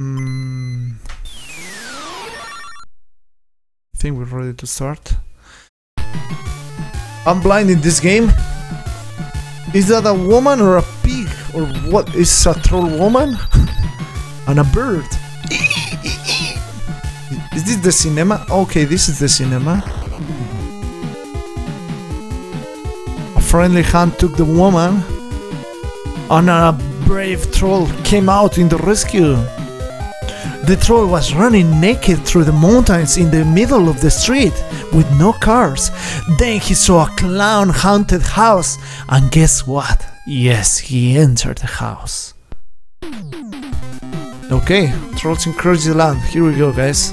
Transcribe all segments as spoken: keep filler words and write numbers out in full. Mm. I think we're ready to start. I'm blind in this game. Is that a woman or a pig? Or what is a troll woman? And a bird. Is this the cinema? Okay, this is the cinema. A friendly hand took the woman, and a brave troll came out in the rescue. The troll was running naked through the mountains in the middle of the street with no cars. Then he saw a clown-haunted house, and guess what? Yes, he entered the house. Okay, trolls in crazy land. Here we go, guys.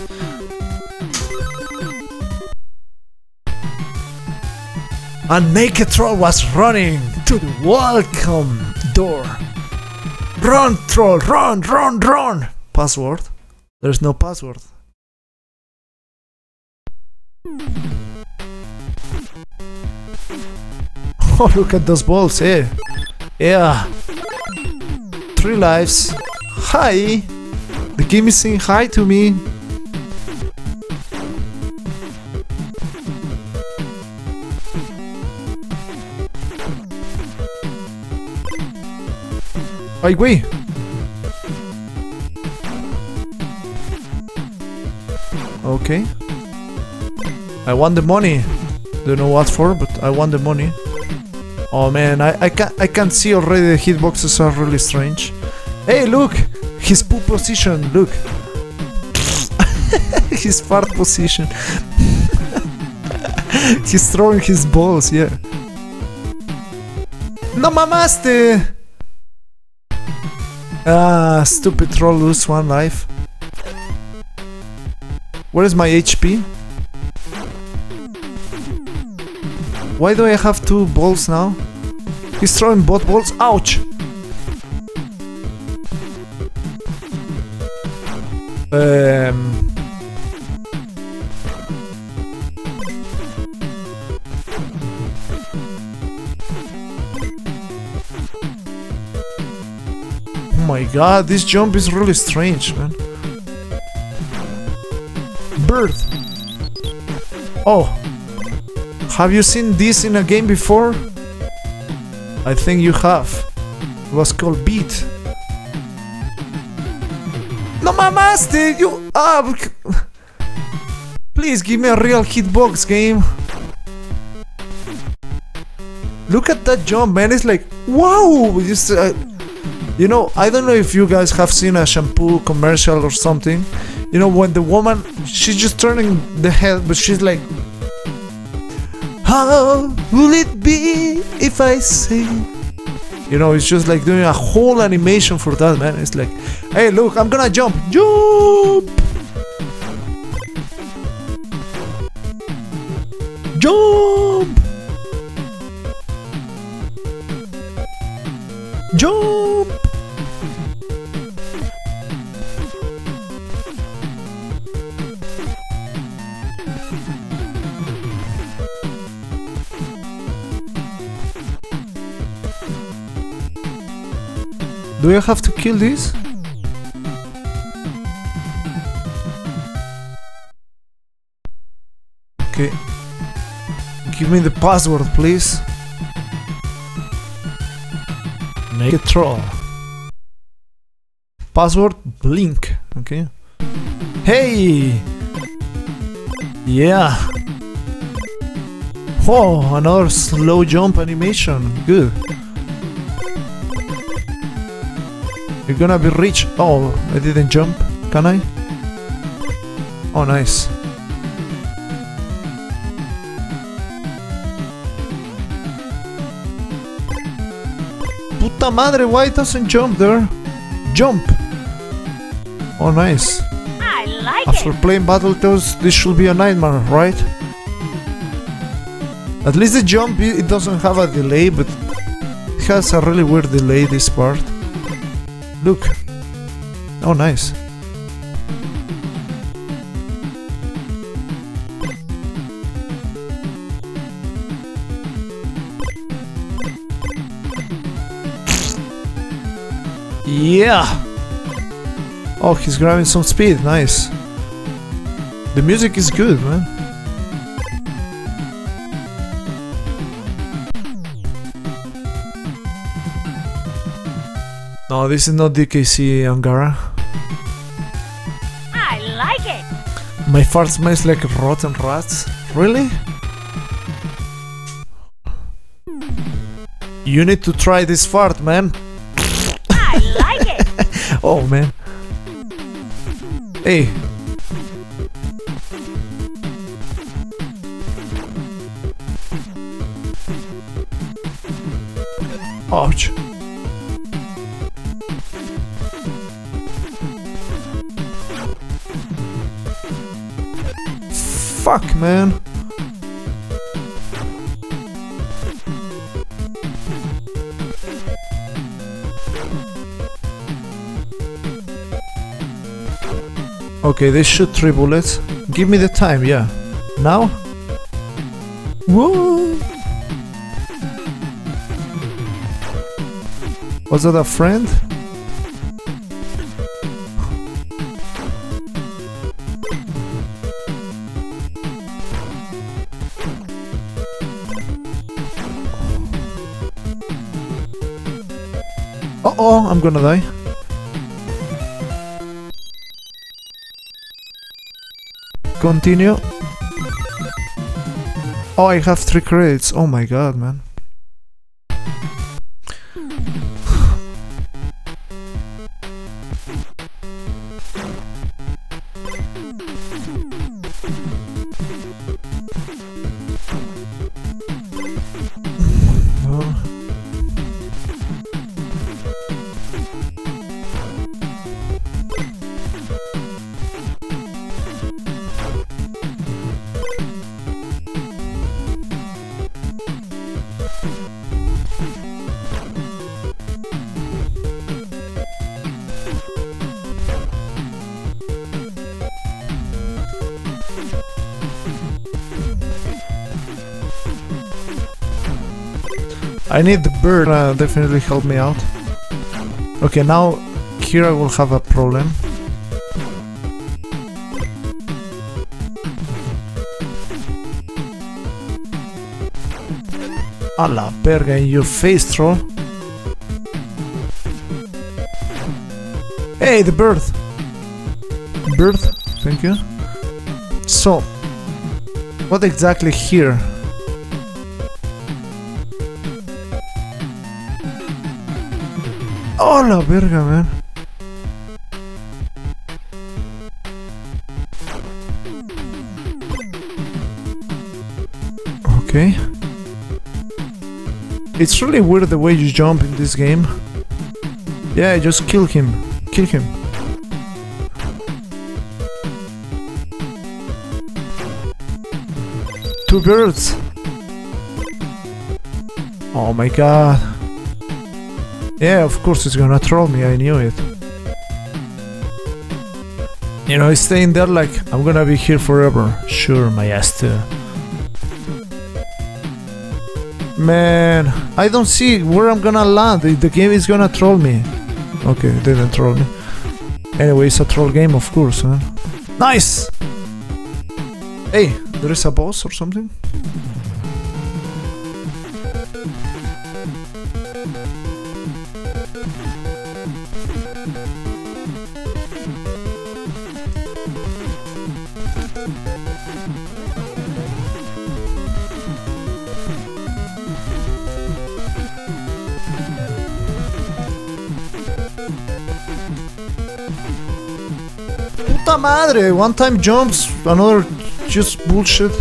A naked troll was running to the welcome door. Run, troll! Run! Run! Run! Password? There's no password. Oh, look at those balls, eh? Yeah. Three lives. Hi! The game is saying hi to me. Ay, güey. Okay. I want the money. Don't know what for, but I want the money. Oh man, I, I can't I can see already the hitboxes are really strange. Hey, look! His poo position, look! His fart position. He's throwing his balls, yeah. No mamaste! Ah, stupid troll lose one life. Where is my H P? Why do I have two balls now? He's throwing both balls. Ouch! Um. Oh my god, this jump is really strange, man. Bird. Oh, have you seen this in a game before? I think you have. It was called Beat. No mamaste, you ah, please give me a real hitbox game. Look at that jump, man, it's like wow. Just, uh, you know, I don't know if you guys have seen a shampoo commercial or something. You know, when the woman, she's just turning the head, but she's like, how will it be if I sing? You know, it's just like doing a whole animation for that, man. It's like, hey, look, I'm gonna jump. Jump! Jump! Jump! Do I have to kill this? Okay. Give me the password, please. Make a troll. Password blink. Okay. Hey! Yeah! Oh, another slow jump animation. Good. You're gonna be rich. Oh, I didn't jump. Can I? Oh, nice. Puta madre, why it doesn't jump there? Jump! Oh, nice. I like it. After playing Battletoads, this should be a nightmare, right? At least the jump, it doesn't have a delay, but it has a really weird delay, this part. Look. Oh, nice. Yeah. Oh, he's grabbing some speed, nice. The music is good, man. No, this is not D K C, Angara. I like it! My fart smells like rotten rats. Really? You need to try this fart, man. I like it! Oh, man. Hey. Ouch. Fuck, man. Okay, they shoot three bullets. Give me the time, yeah. Now? Whoa! Was that a friend? Uh-oh, I'm gonna die. Continue. Oh, I have three credits. Oh my god, man. I need the bird, uh, definitely help me out. Okay, now here I will have a problem. A la perga in your face, troll. Hey, the bird! Bird, thank you. So, what exactly here? Oh la verga, man. Okay. It's really weird the way you jump in this game. Yeah, just kill him. Kill him. Two birds. Oh my god. Yeah, of course it's gonna troll me, I knew it. You know, he's staying there like, I'm gonna be here forever. Sure, my ass too. Man, I don't see where I'm gonna land, the game is gonna troll me. Okay, it didn't troll me. Anyway, it's a troll game, of course, huh? Nice! Hey, there is a boss or something? Puta madre! One time jumps, another just bullshit.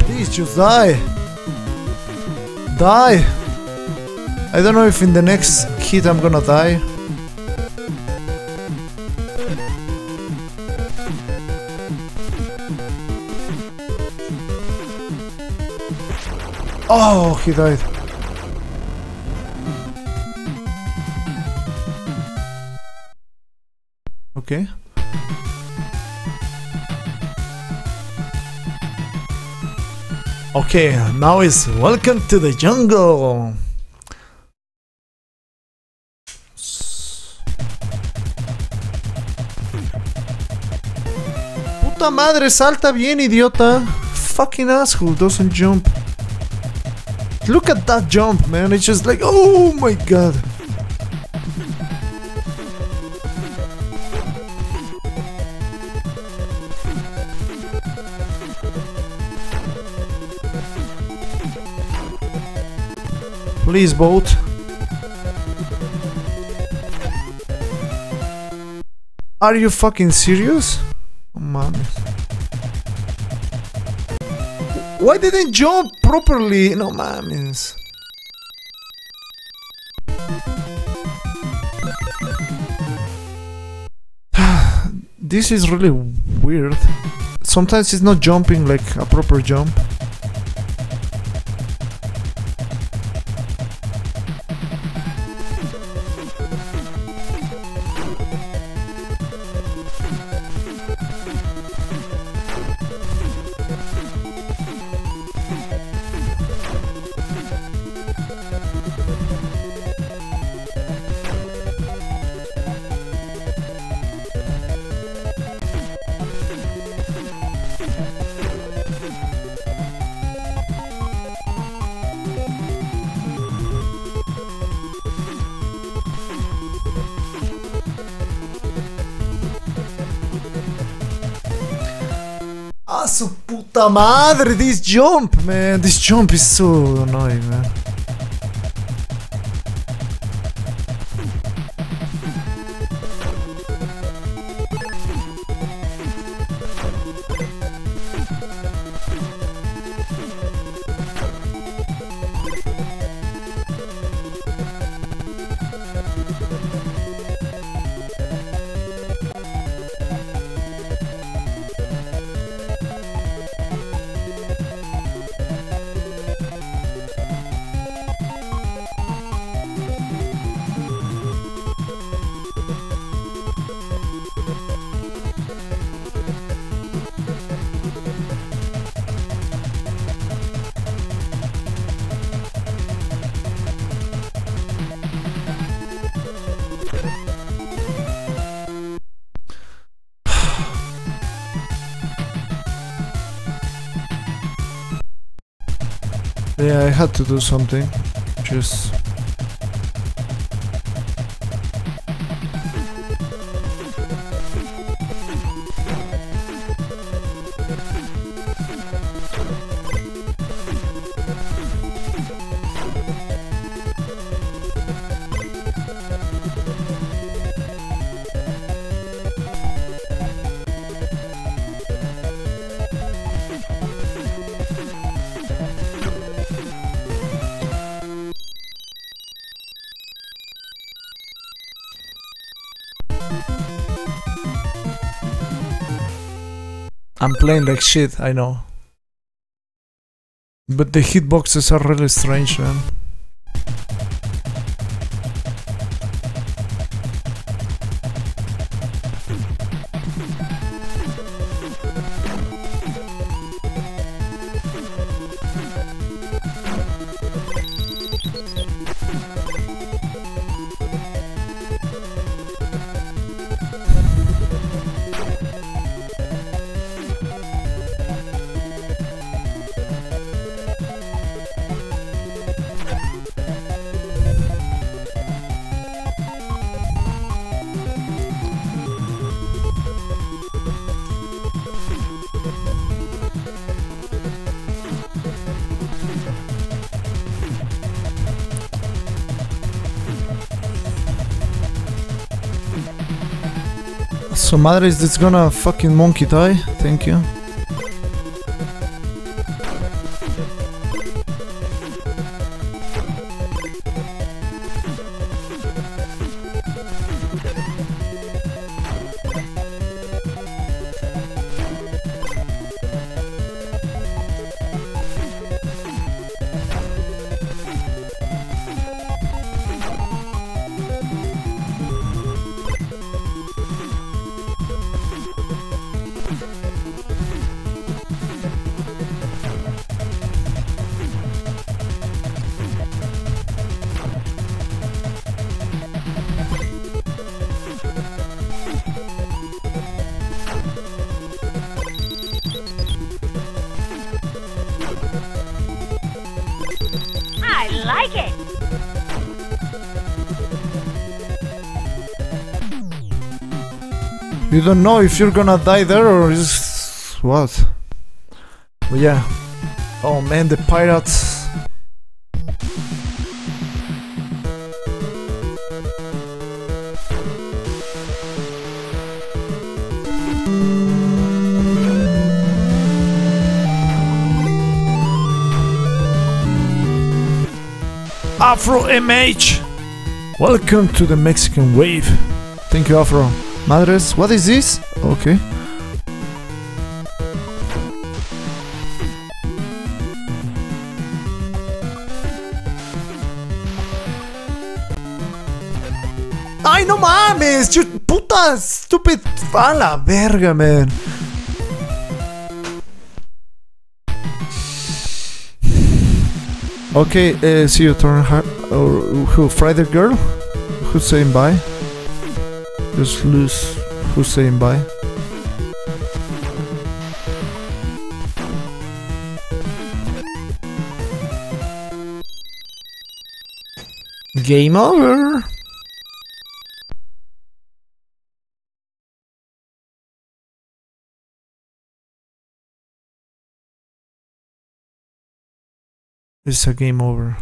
Please just die! Die! I don't know if in the next hit I'm gonna die. Oh, he died. Okay. Okay, now it's welcome to the jungle. Puta madre, salta bien, idiota. Fucking asshole doesn't jump. Look at that jump, man. It's just like, oh my god. Please, boat. Are you fucking serious? Oh, man. Why didn't jump properly? No mames. This is really weird. Sometimes it's not jumping like a proper jump. Su puta madre, this jump, man, this jump is so annoying, man. Yeah, I had to do something, just... I'm playing like shit, I know. But the hitboxes are really strange, man. So madre, is this gonna fucking monkey die? Thank you. like it. You don't know if you're gonna die there or is what? But yeah. Oh man, the pirates. Afro M H! Welcome to the Mexican wave. Thank you, Afro. Madres, what is this? Okay. ¡Ay, no mames! You puta stupid. A la verga, man. Okay, uh, see you turn hard, or who? Friday girl? Who's saying bye? Just lose. Who's saying bye? Game over. It's a game over.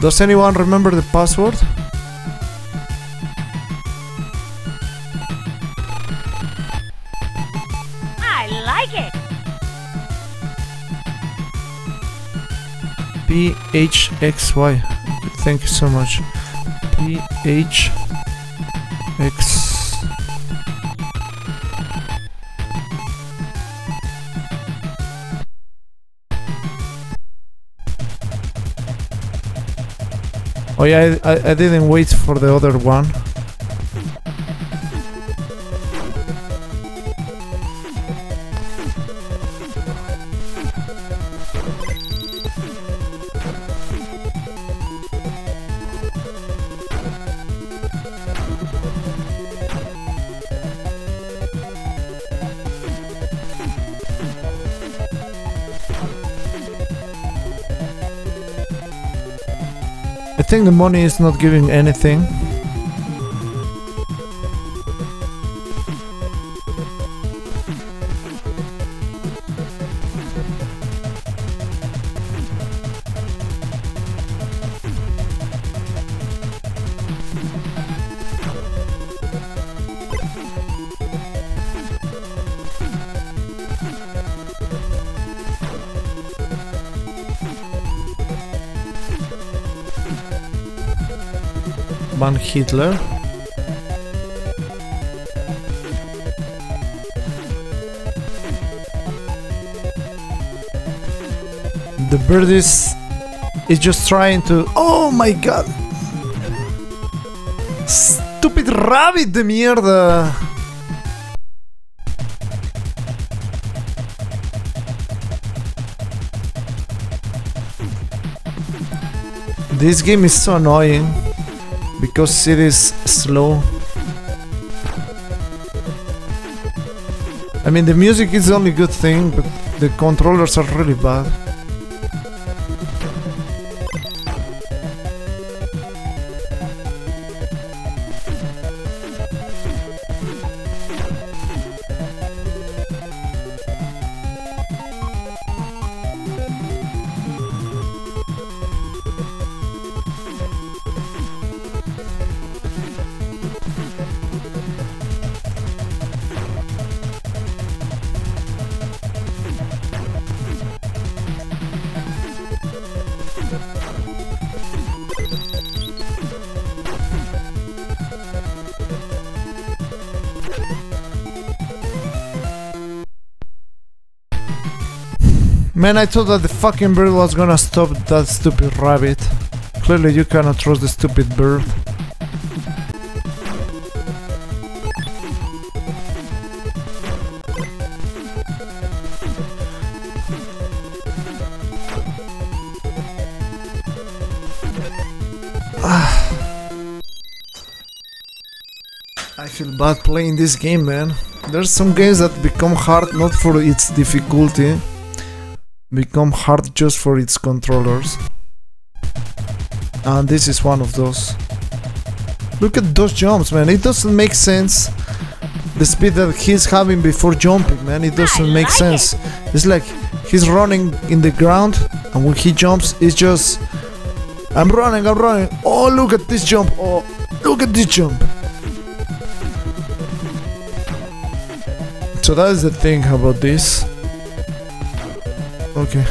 Does anyone remember the password? I like it. P H X Y. Thank you so much. P H X Y. Oh yeah, I, I, I didn't wait for the other one. I think the money is not giving anything. Van Hitler. The bird is is just trying to. Oh my god! Stupid rabbit de mierda! This game is so annoying. Because it is slow. I mean, the music is the only good thing, but the controllers are really bad. Man, I thought that the fucking bird was gonna stop that stupid rabbit. Clearly you cannot trust the stupid bird. I feel bad playing this game, man. there's some games that become hard not for its difficulty, become hard just for its controllers, and this is one of those. Look at those jumps, man, it doesn't make sense. The speed that he's having before jumping, man, it doesn't make sense. It's like he's running in the ground, and when he jumps, it's just I'm running, I'm running. Oh, look at this jump. Oh, look at this jump. So that is the thing about this. Okay.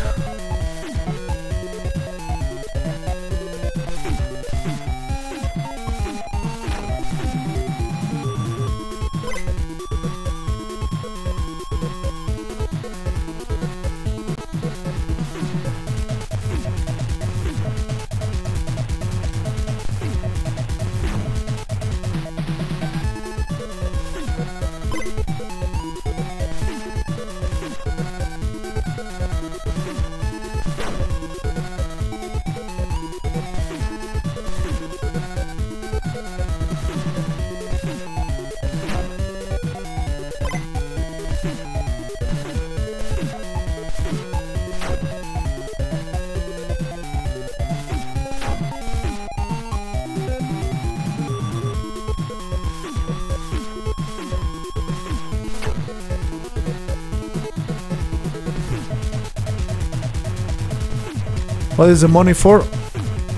What is the money for?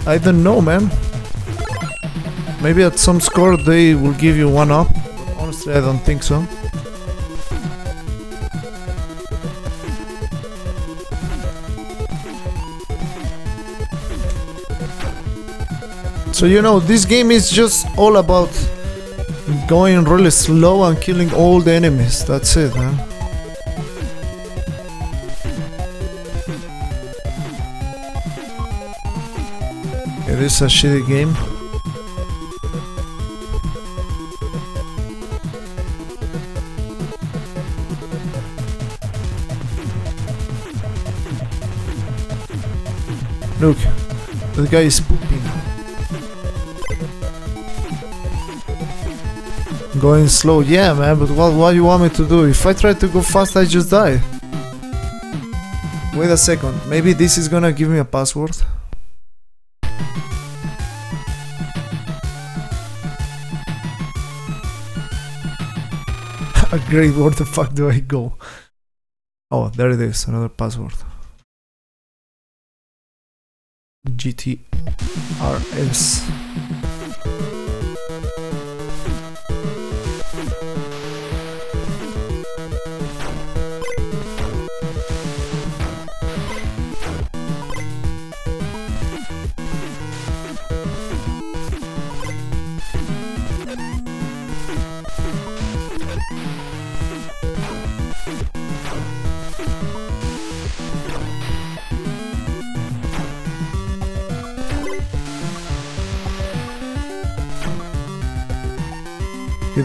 I don't know, man. Maybe at some score they will give you one up. But honestly, I don't think so. So, you know, this game is just all about going really slow and killing all the enemies. That's it, man. This is a shitty game. Look, that guy is pooping. Going slow, yeah, man. But what, what do you want me to do? If I try to go fast, I just die. Wait a second. Maybe this is gonna give me a password. Great, where the fuck do I go? Oh, there it is, another password. G T R S.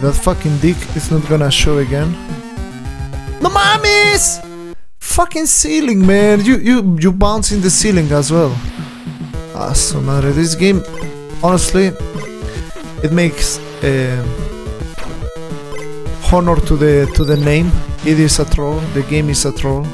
That fucking dick is not gonna show again. No mames! Fucking ceiling, man. You you you bounce in the ceiling as well. Ah, so madre. This game, honestly, it makes uh, honor to the to the name. It is a troll. The game is a troll.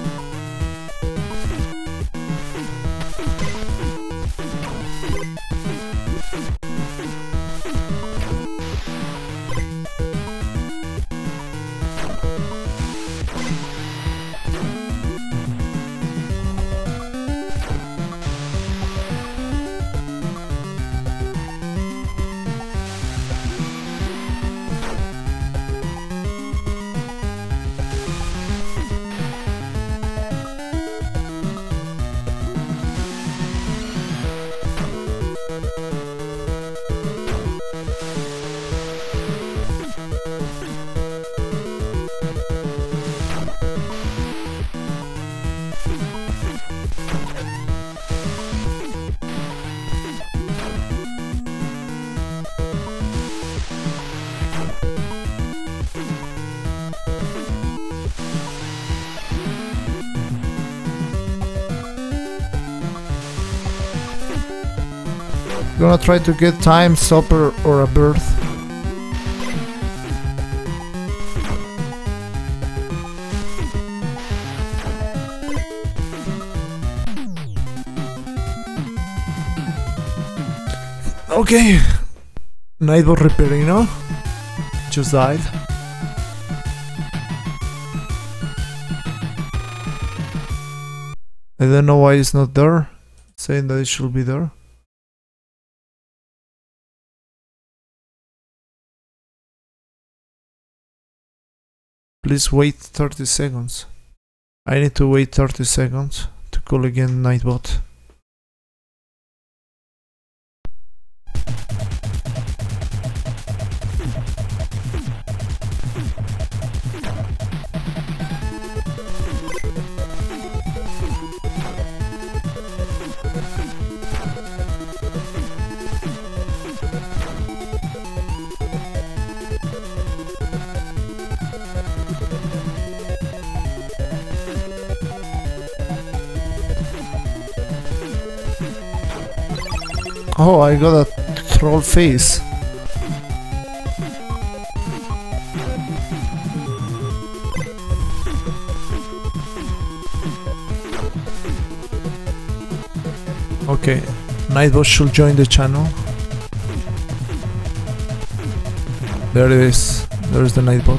Gonna try to get time, supper, or a birth. Okay. Nightbot Ripperino just died. I don't know why it's not there, saying that it should be there. Please wait thirty seconds. I need to wait thirty seconds to call again Nightbot. Oh, I got a troll face. Okay, Nightbot should join the channel. There it is. There's the Nightbot.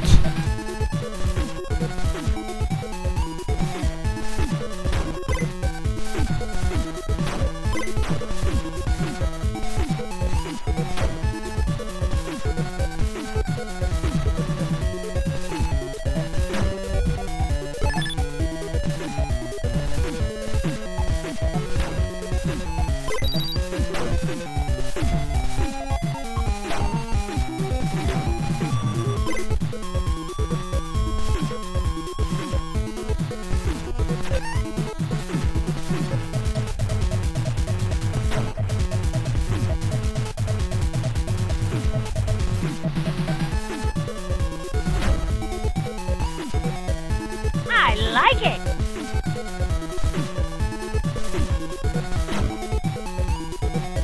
Like it.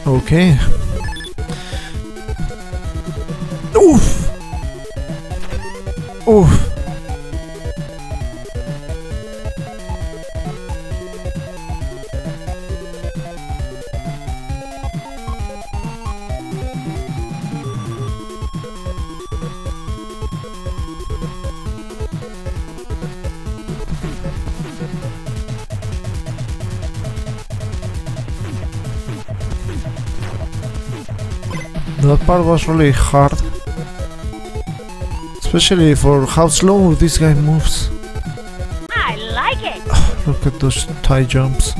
Okay. Oof. Oof. That part was really hard, especially for how slow this guy moves. I like it. Look at those tie jumps.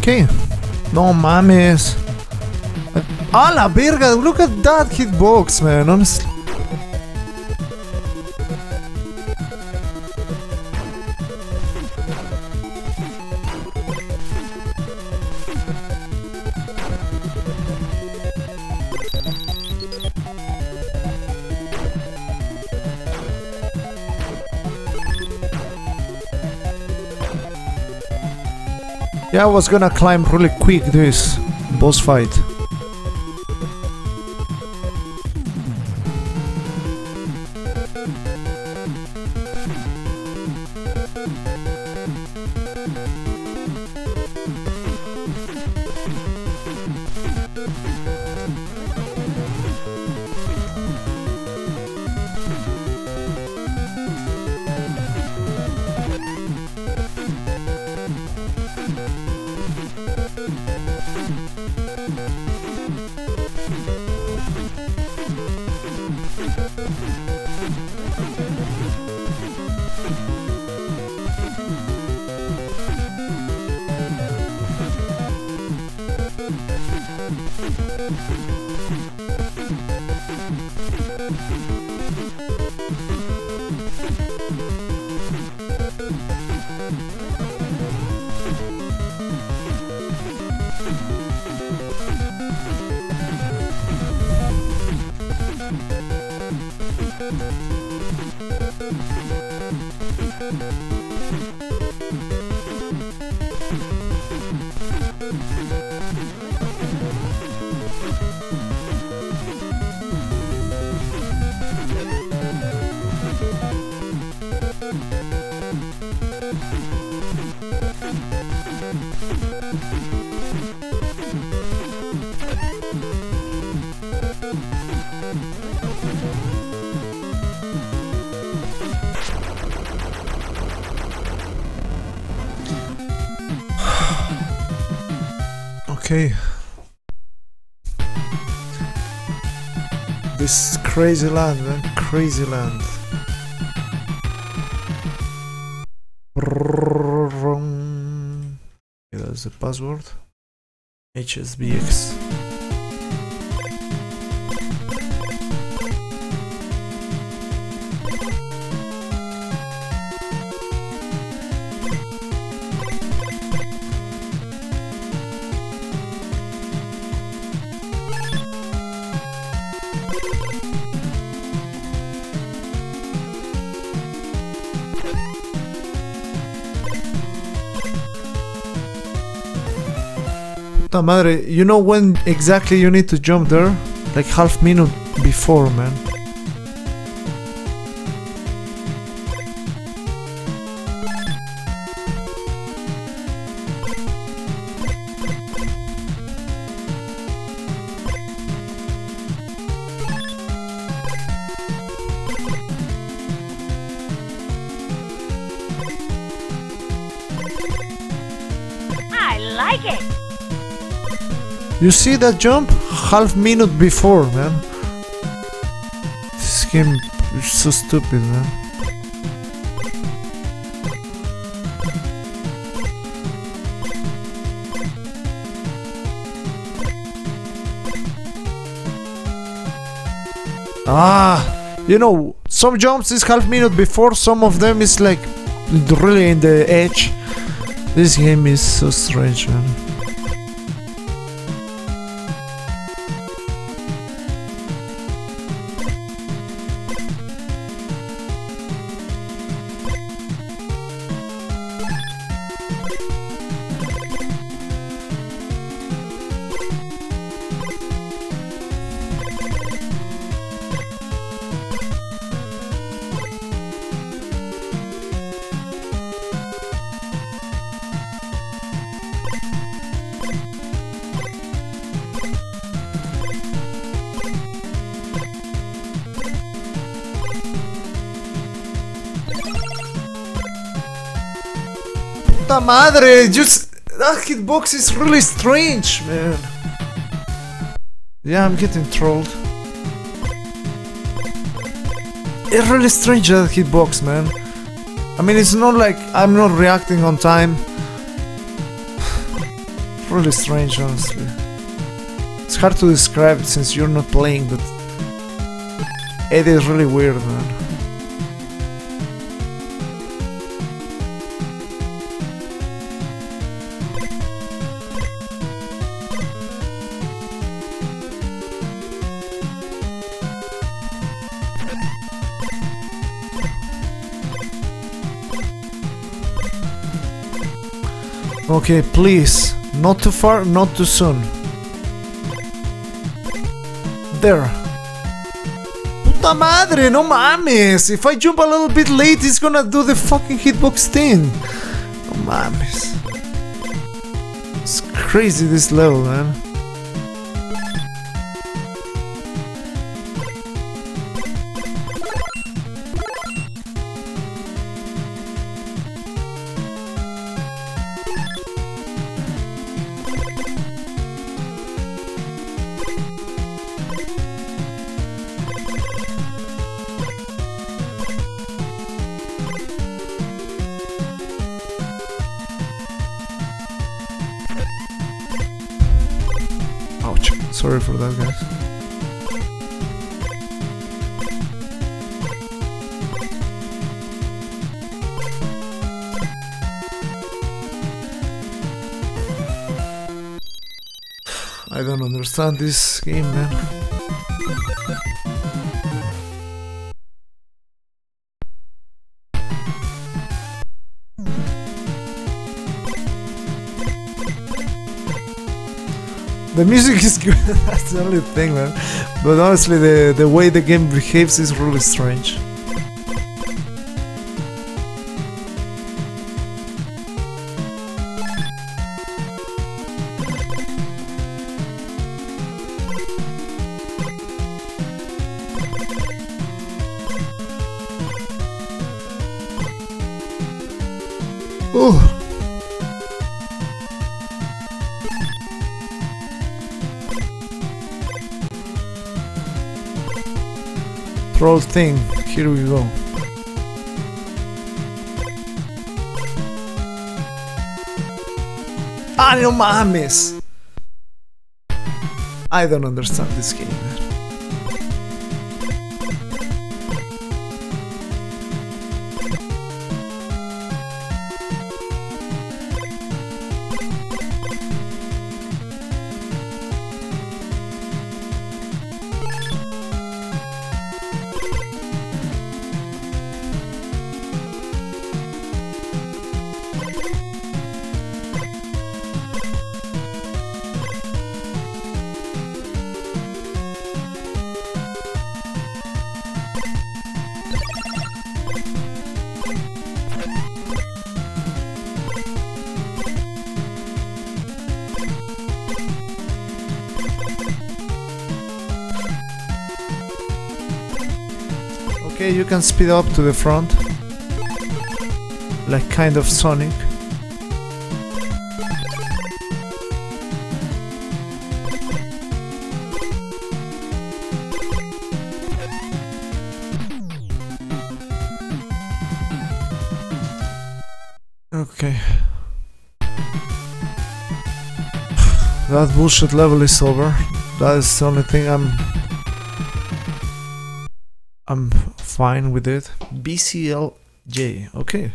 Okay, no mames. Ah, la verga, look at that hitbox, man, honestly. Yeah, I was gonna climb really quick this boss fight. Okay. This is crazy land, man. Crazy land. Okay, that's the password. H S B X. Puta madre, you know when exactly you need to jump there? Like half minute before, man. I like it! You see that jump? Half minute before, man. This game is so stupid, man. Ah, you know, some jumps is half minute before, some of them is like really in the edge. This game is so strange, man. Madre, just that hitbox is really strange, man. Yeah, I'm getting trolled. It's really strange, that hitbox, man. I mean, it's not like I'm not reacting on time. Really strange, honestly. It's hard to describe since you're not playing, but it is really weird, man. Okay, please, not too far, not too soon. There. Puta madre, no mames! If I jump a little bit late, it's gonna do the fucking hitbox thing. No mames. It's crazy, this level, man. Sorry for that, guys. I don't understand this game, man. The music is good, that's the only thing, man. But honestly, the, the way the game behaves is really strange. Ooh! Troll thing, here we go. Ah, no mames! I don't understand this game, man. Okay, you can speed up to the front, like kind of Sonic. Okay. That bullshit level is over. That is the only thing I'm... I'm... fine with it. B C L J, okay.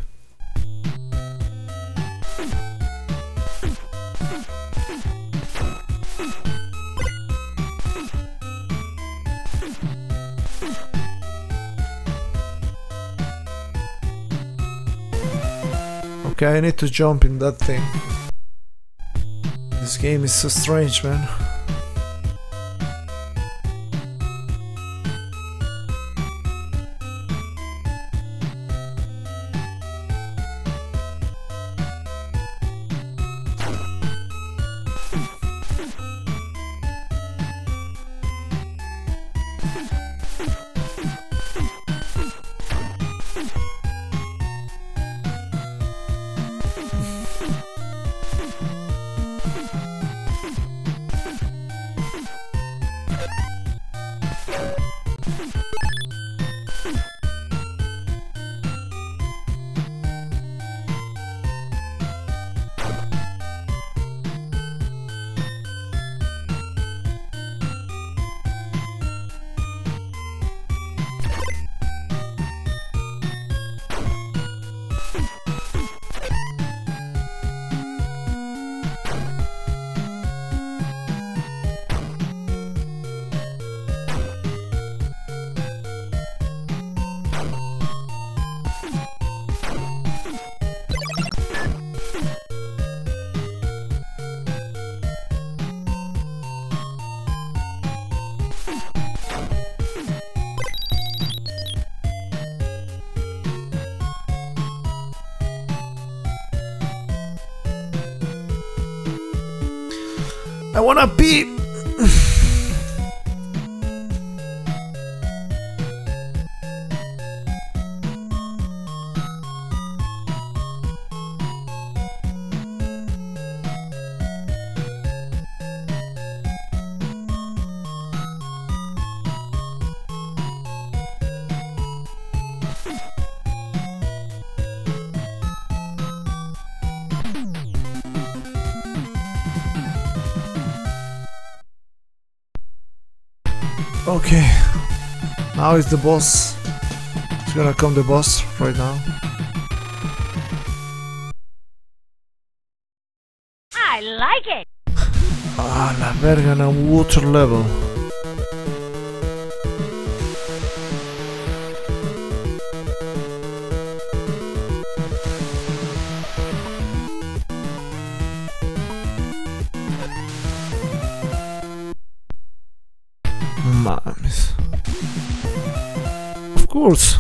Okay, I need to jump in that thing. This game is so strange, man. I wanna pee! Okay, now it's the boss. It's gonna come the boss right now. I like it! Ah, la verga, na water level. course.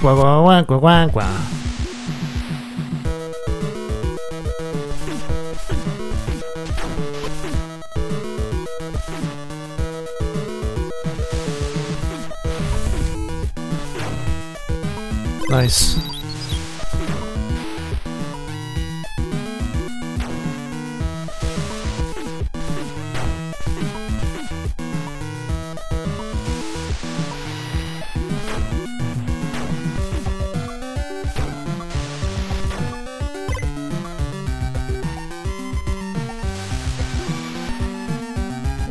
Quack quack quack quack quack. Nice.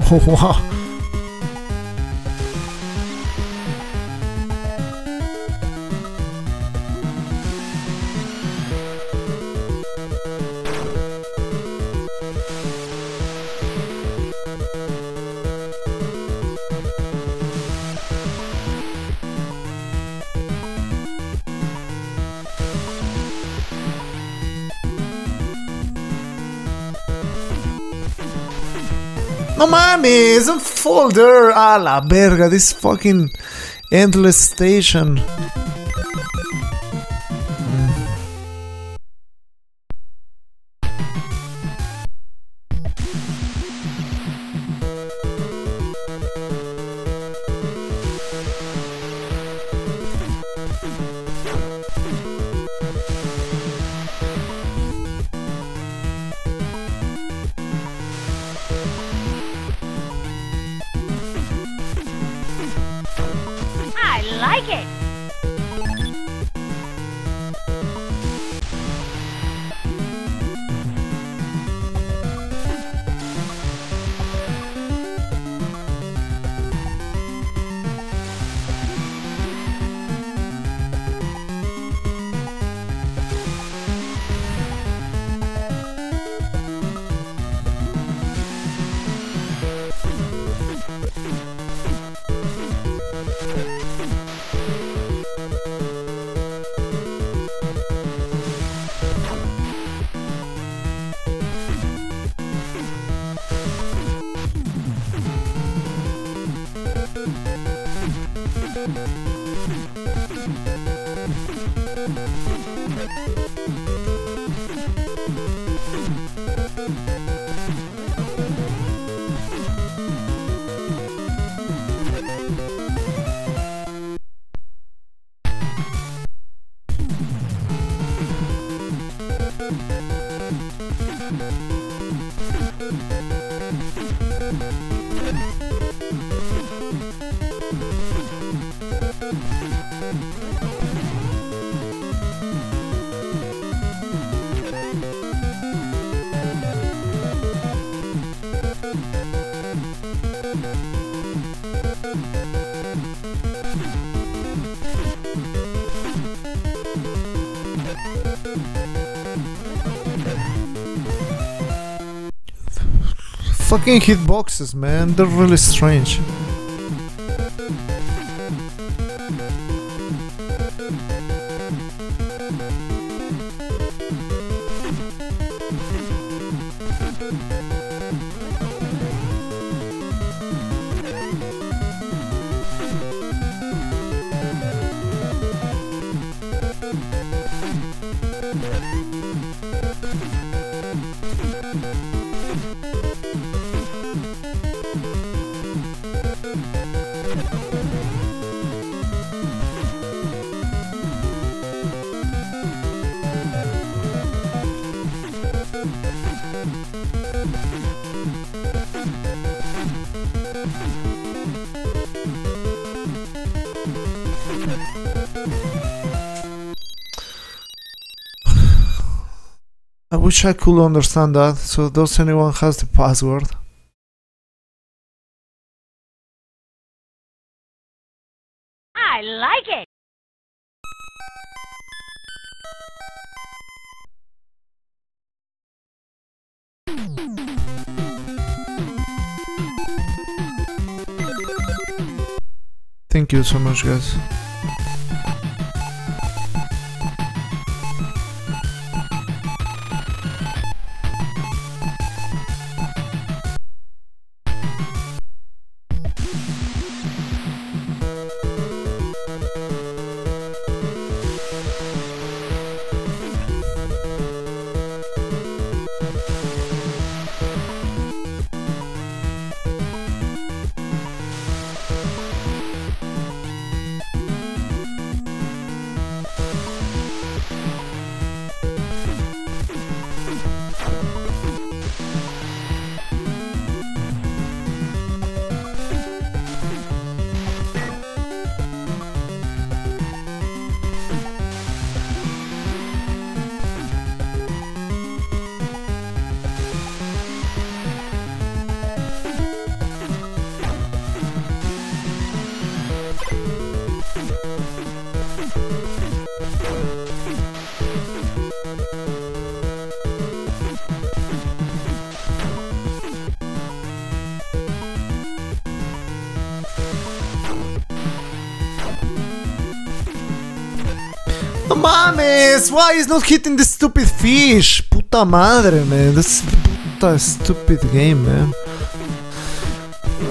Oh, wow. Mamami, it's a folder! A la verga, this fucking endless station. Like it. Fucking hitboxes, man, they're really strange. We'll be right back. I wish I could understand that. So does anyone has the password? I like it. Thank you so much, guys. Mames, why is not hitting the stupid fish? Puta madre, man. This puta stupid game, man.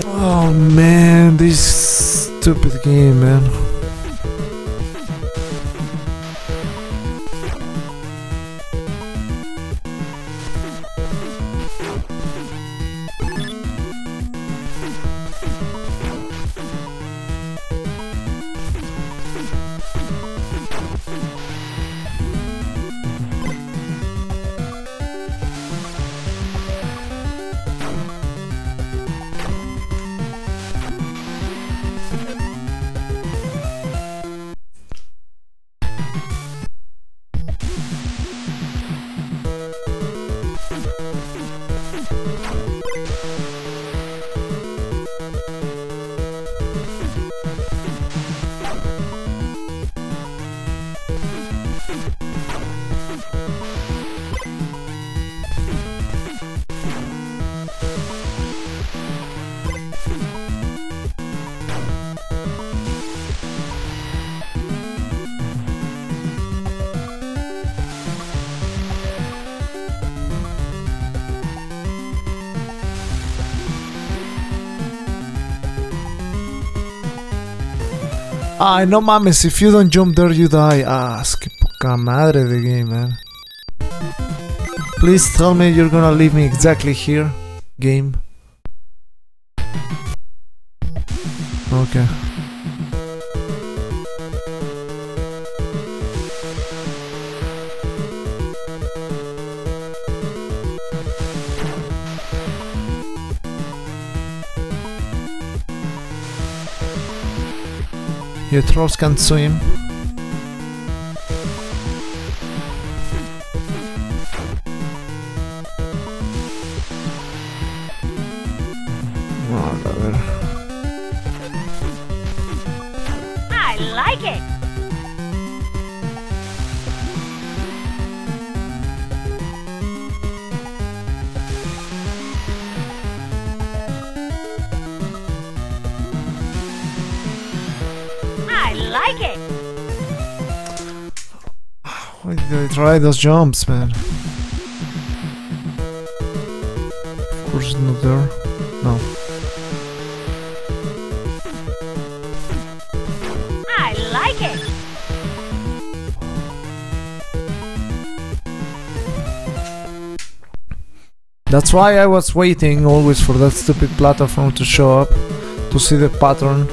Oh man, this stupid game, man. Ay, no mames, if you don't jump there, you die. Ah, es que poca madre de game, man. Please tell me you're gonna leave me exactly here, game. Okay. The trolls can swim. Try those jumps, man. Of course, not there. No. I like it. That's why I was waiting always for that stupid platform to show up to see the pattern.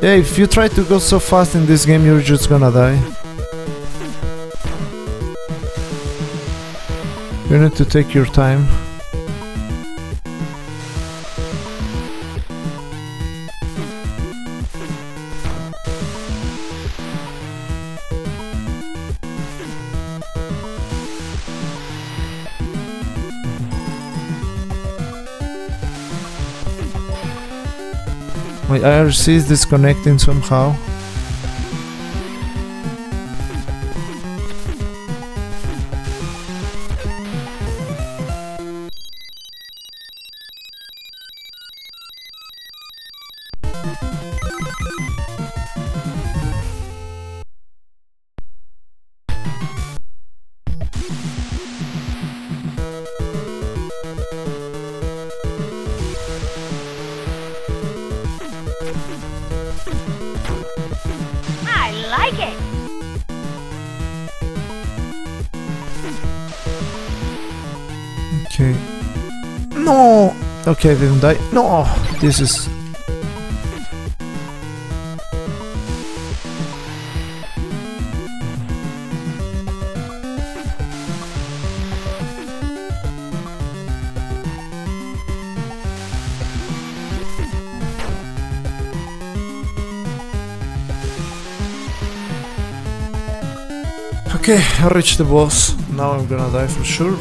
Yeah, if you try to go so fast in this game, you're just gonna die. You need to take your time. My I R C is disconnecting somehow. Okay, I didn't die. No! This is... Okay, I reached the boss. Now I'm gonna die for sure.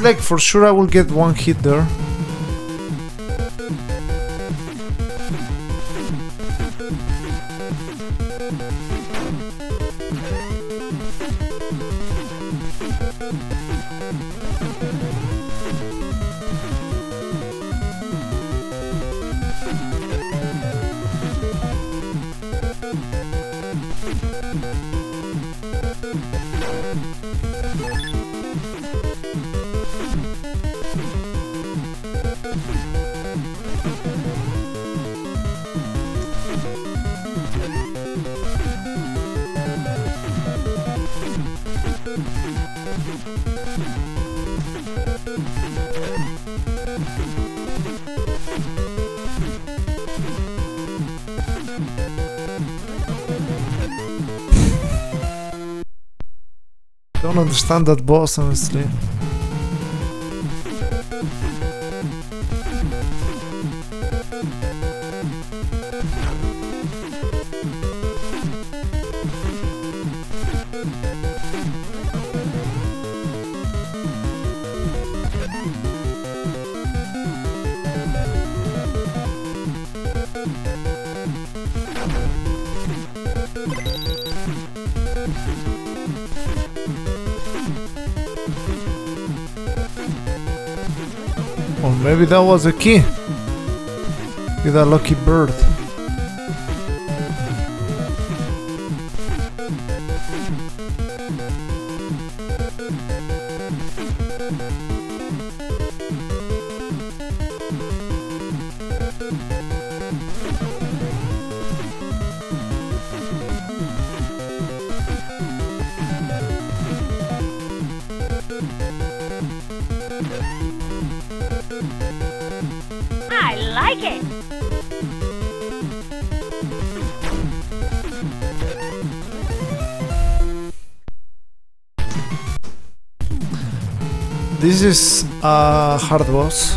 Like for sure I will get one hit there. Don't understand that boss, honestly. Maybe that was a key. Get a lucky bird. This is a hard boss.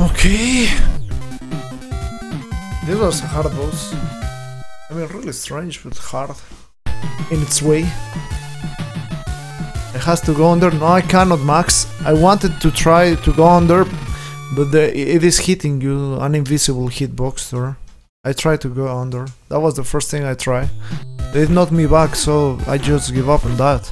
Okay. This was a hard boss. I mean, really strange, but hard in its way. It has to go under. No, I cannot, Max. I wanted to try to go under, but the, it is hitting you an invisible hitbox there. I tried to go under. That was the first thing I tried. They knocked me back, so I just give up on that.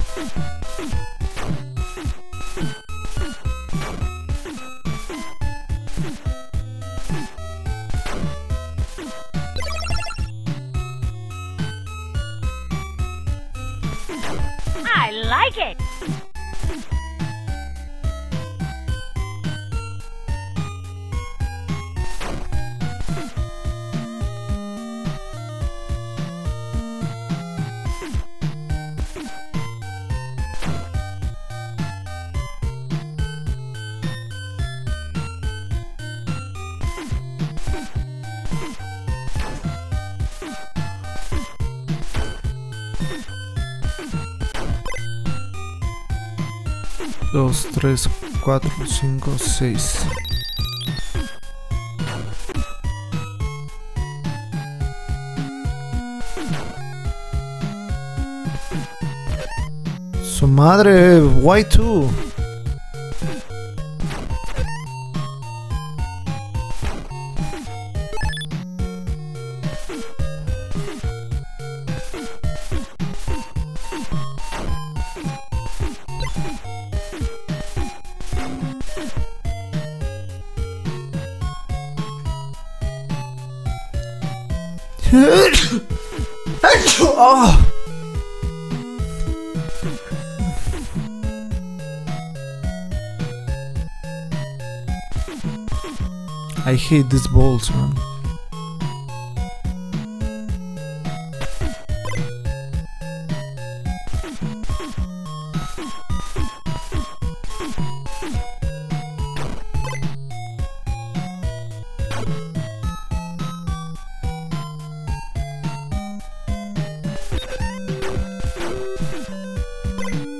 I like it. dos, tres, cuatro, cinco, seis. Su madre, why two? Oh. I hate these balls, man.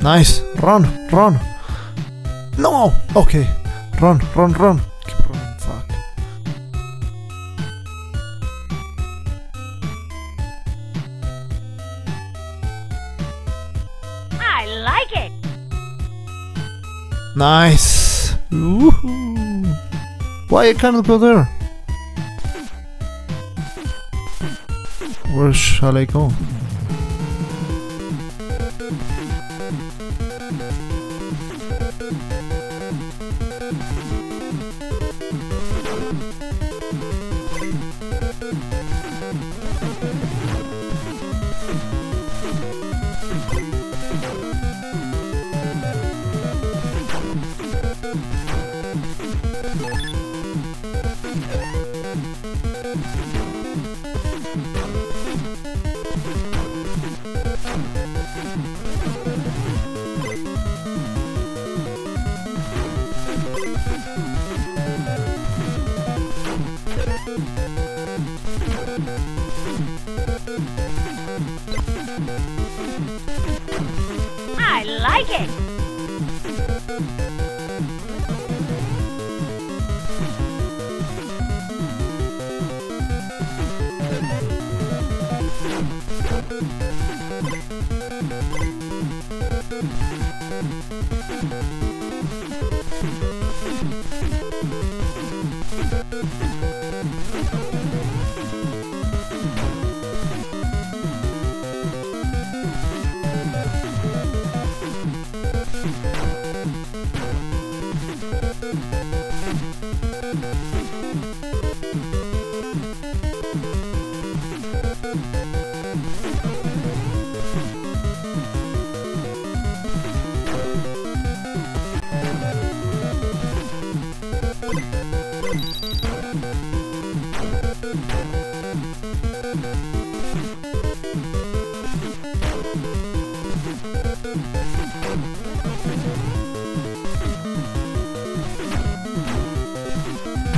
Nice, run, run. No, okay, run, run, run. Keep running, fuck. I like it. Nice. Woohoo. Why I cannot go there? Where shall I go? I like it.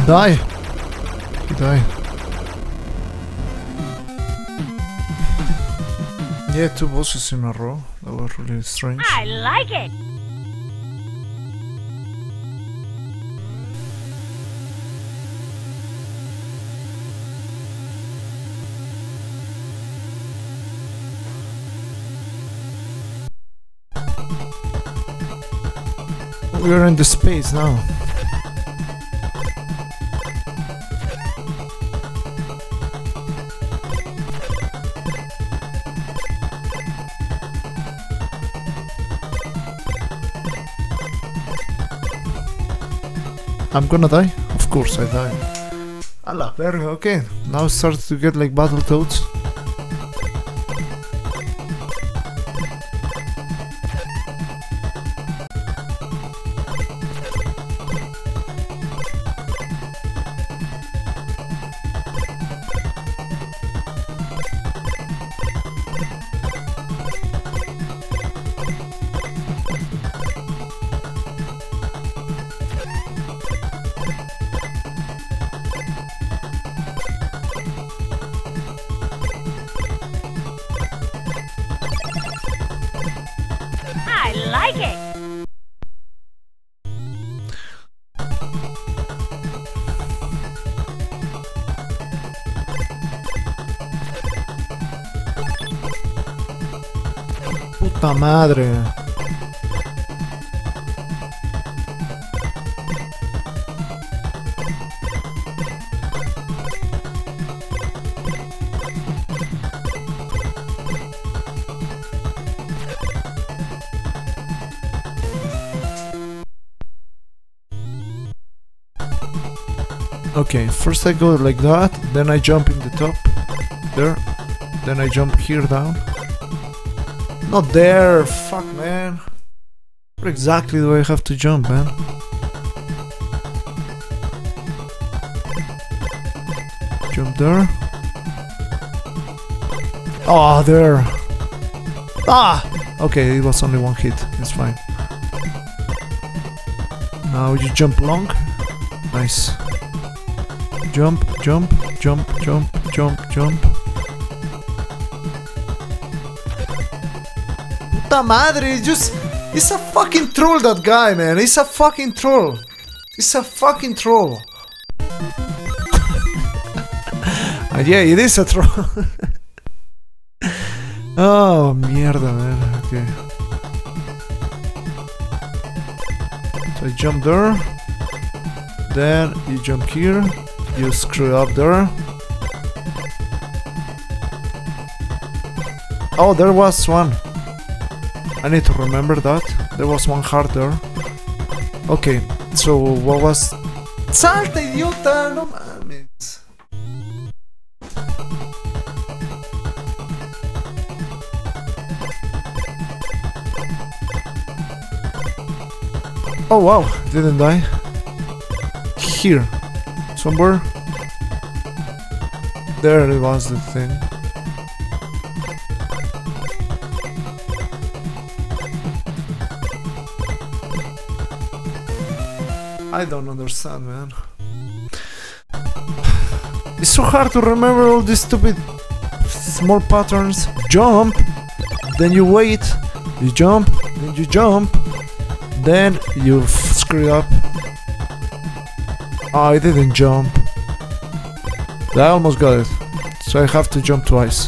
Die! Die! Yeah, two bosses in a row. That was really strange. I like it! We're in the space now. I'm gonna die? Of course I die. Allah, there we go, okay. Now it starts to get like Battletoads. Like it. Puta madre. Okay, first I go like that, then I jump in the top, there, then I jump here down. Not there, fuck man. Where exactly do I have to jump, man? Jump there. Ah, there. Ah! Okay, it was only one hit, it's fine. Now you jump long. Nice. Jump, jump, jump, jump, jump, jump. Puta madre, it's just... It's a fucking troll, that guy, man. It's a fucking troll. It's a fucking troll. And yeah, it is a troll. Oh, mierda, man. Okay. So I jump there. Then you jump here. You screw up there. Oh, there was one. I need to remember that. There was one heart there. Okay, so what was... Salta, idiota! No mames. Oh, wow. Didn't die. Here. Somewhere. There it was the thing. I don't understand, man. It's so hard to remember all these stupid small patterns. Jump, then you wait, you jump, then you jump, then you screw up. Oh, I didn't jump. I almost got it. So I have to jump twice.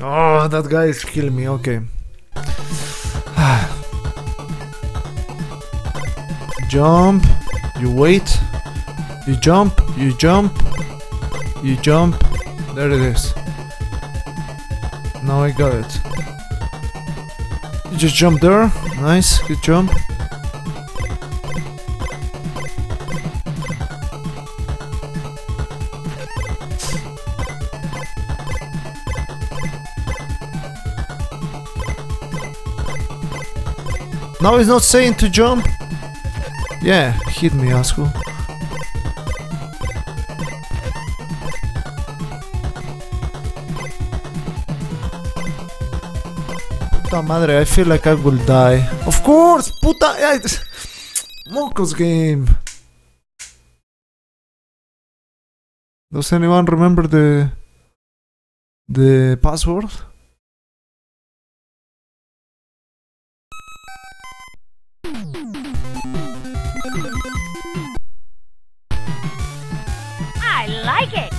Oh, that guy is killing me. Okay. Jump. You wait. You jump. You jump. You jump. There it is. Now I got it. You just jump there. Nice, good jump. Now it's not saying to jump. Yeah, hit me, asshole. Puta madre, I feel like I will die. Of course, puta. I, Moco's game. Does anyone remember the the password? I like it.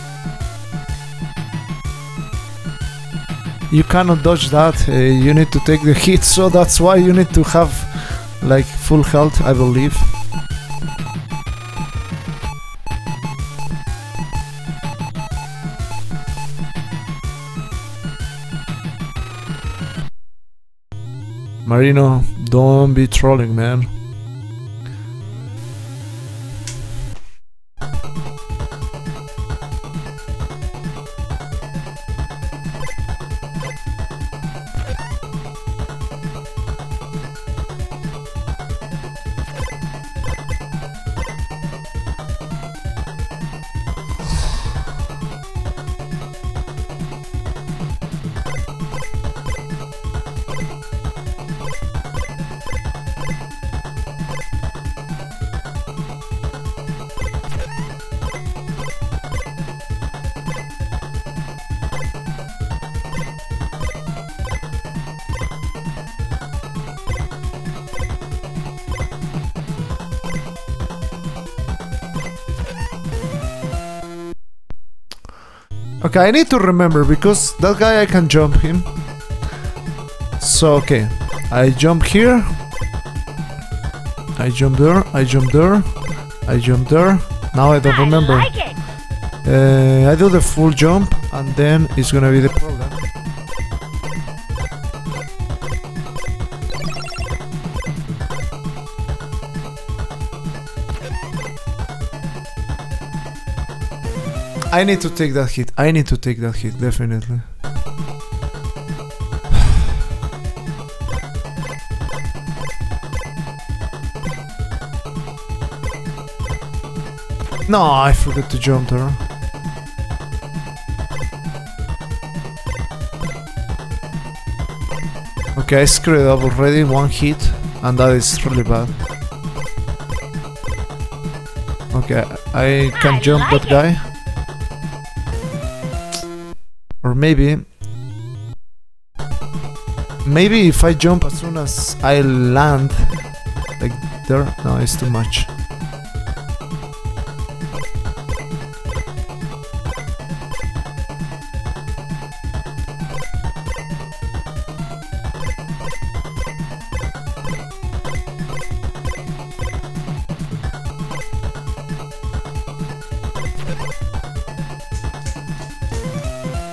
You cannot dodge that, uh, you need to take the hit, so that's why you need to have like full health, I believe. Marino, don't be trolling, man. Okay, I need to remember, because that guy I can jump him. So, okay. I jump here. I jump there, I jump there, I jump there. Now I don't remember. I like it. Uh, I do the full jump, and then it's gonna be the problem. I need to take that hit, I need to take that hit, definitely. No, I forgot to jump there. Okay, I screwed up already, one hit, and that is really bad. Okay, I can jump that guy. Maybe, maybe if I jump as soon as I land, like there, no, it's too much.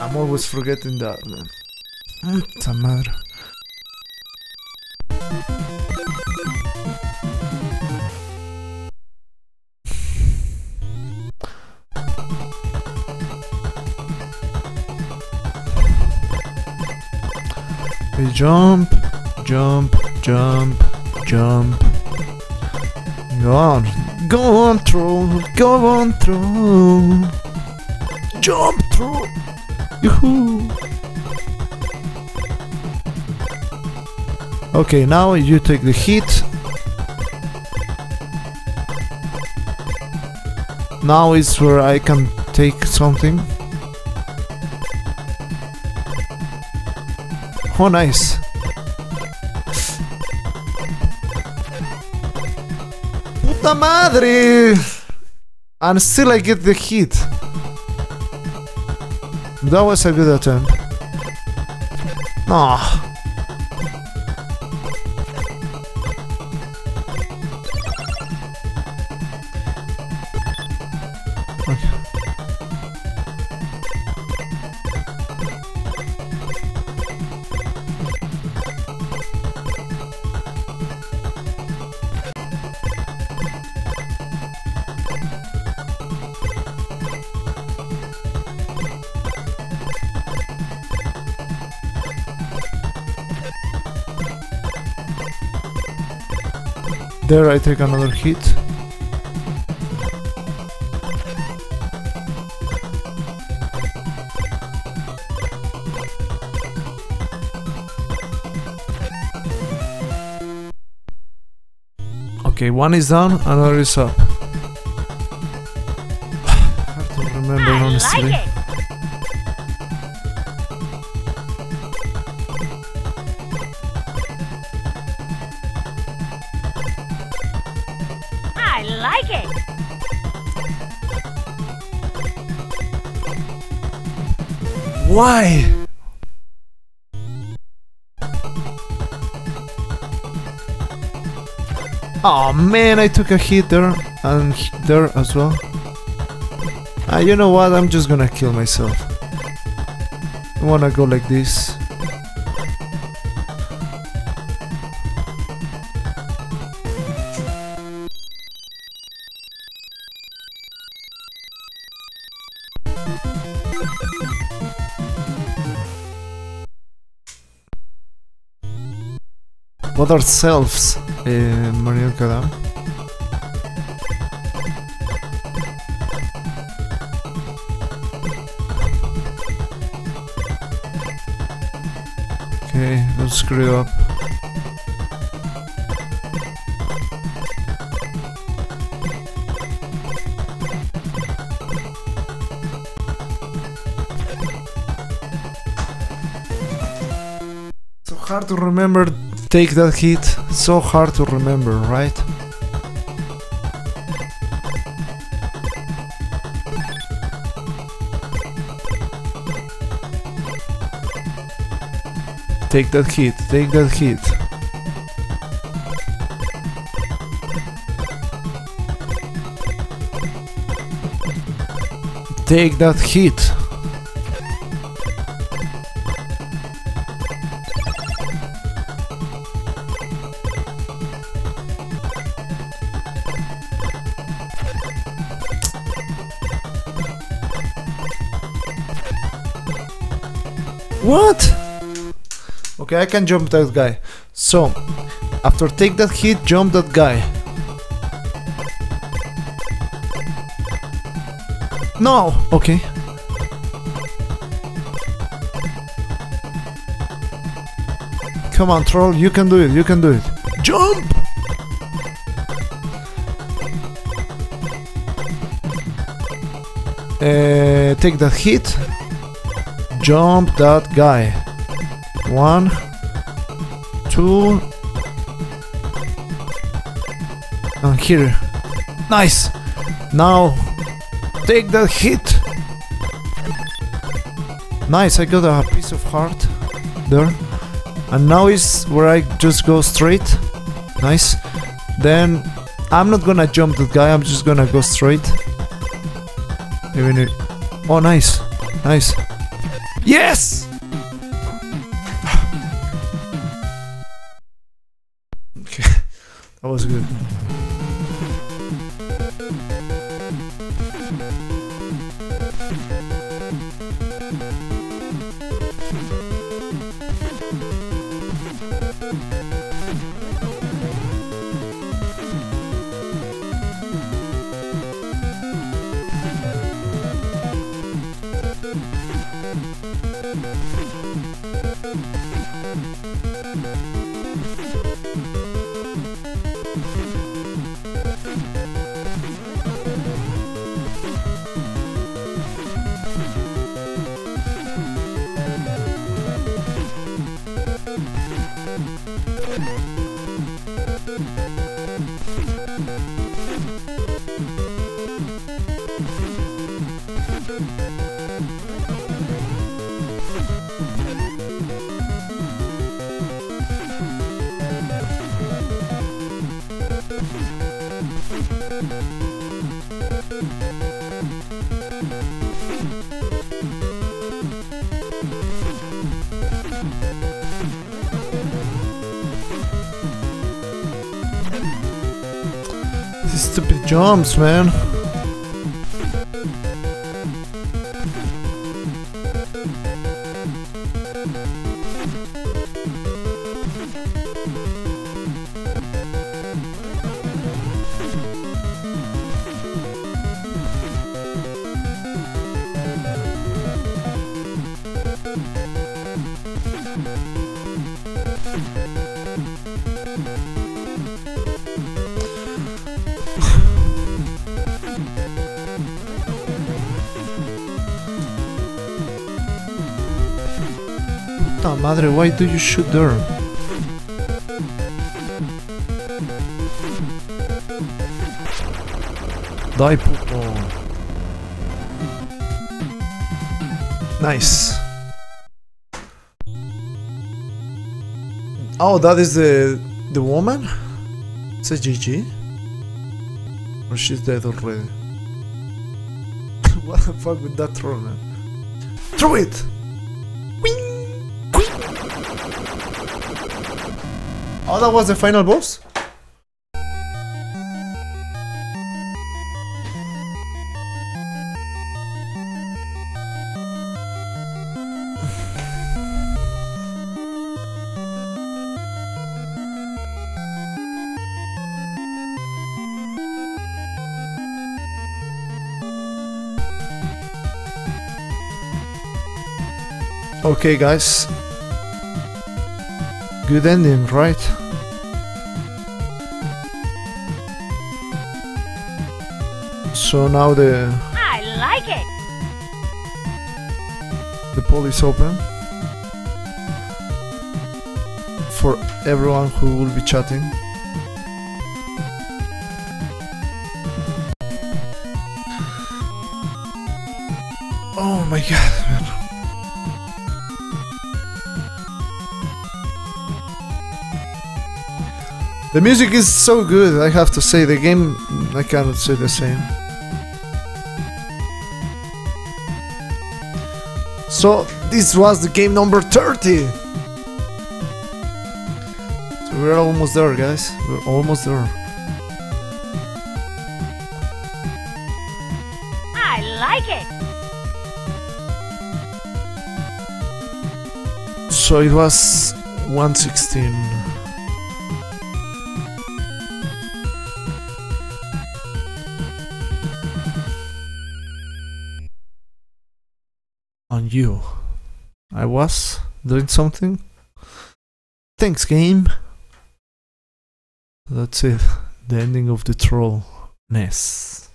I'm always forgetting that, man. It's a matter. We jump, jump, jump, jump. Go on, go on through, go on through. Jump through. Yoo-hoo. Okay, now you take the hit. Now is where I can take something. Oh, nice. Puta madre! And still I get the hit. That was a good attempt. No. There I take another hit. Okay, one is down, another is up. Hard to remember, honestly. I like it. Why? Oh man, I took a hit there and there as well. Ah, you know what? I'm just gonna kill myself. I wanna go like this. What are selves in Mario Kart? Okay, don't screw up. So hard to remember. Take that hit, so hard to remember, right? Take that hit, take that hit. Take that hit. What? Okay, I can jump that guy. So, after take that hit, jump that guy. No! Okay. Come on, troll, you can do it, you can do it. Jump! Uh, take that hit. Jump that guy. One, two, and here. Nice. Now take that hit. Nice. I got a piece of heart there. And now is where I just go straight. Nice. Then I'm not gonna jump that guy. I'm just gonna go straight. Even if. Oh, nice. Nice. Yes! Okay, that was good. Stupid jumps, man. Madre, why do you shoot there? Die, Pupo. Nice. Oh, that is the the woman? Is it G G? Or she's dead already? What the fuck with that troll, man? Throw it! Oh, that was the final boss? Okay guys, good ending, right? So now the I like it. The poll is open for everyone who will be chatting. Oh my god, man. The music is so good, I have to say. The game, I cannot say the same. So, this was the game number thirty! So we're almost there, guys. We're almost there. I like it! So it was one sixteen. You. I was doing something. Thanks, game. That's it. The ending of the troll nest.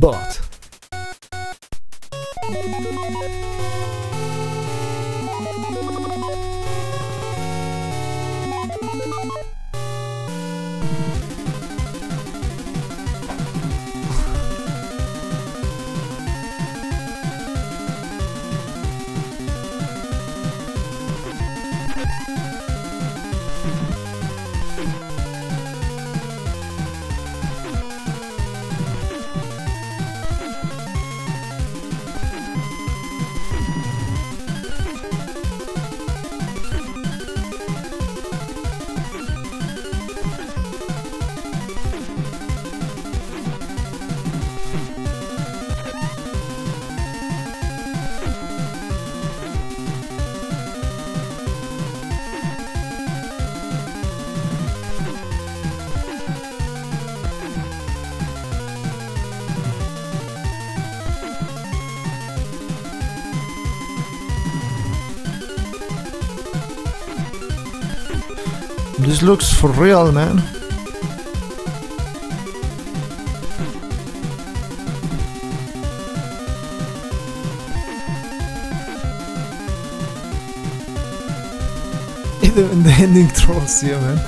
But this looks for real, man. Even the ending trolls here, man.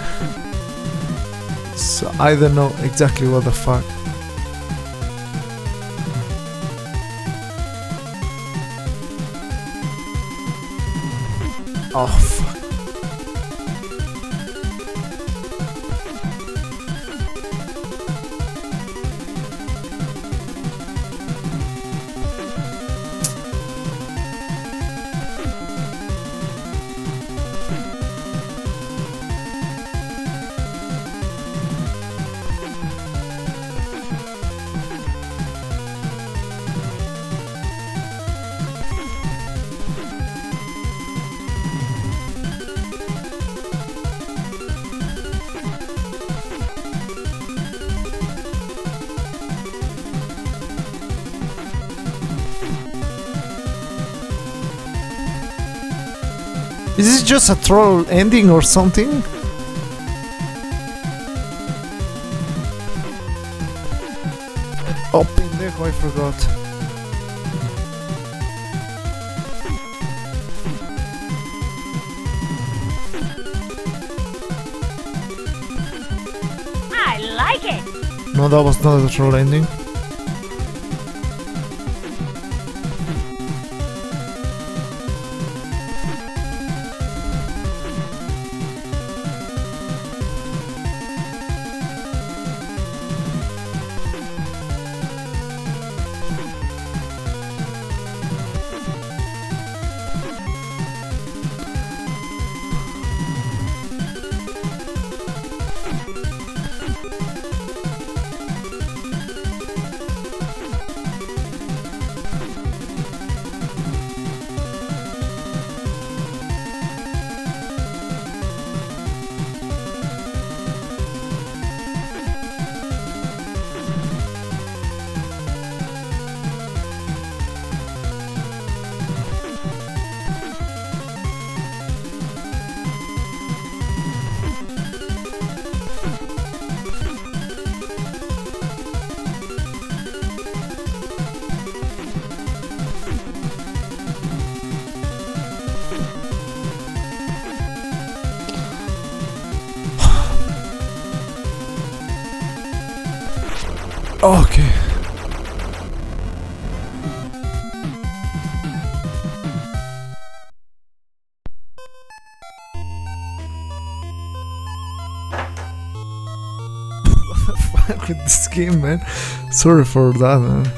So I don't know exactly what the fuck. Oh. Is this just a troll ending or something? Oh, pendejo, I forgot. I like it! No, that was not a troll ending. Okay. Fuck with this game, man. Sorry for that, man.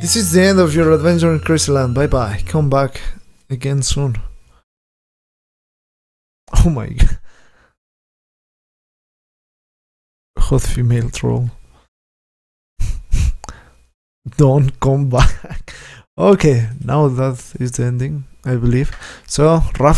This is the end of your adventure in Crazyland. Bye bye. Come back again soon. Oh my god. Hot female troll. Don't come back. Okay, now that is the ending, I believe. So, raffle.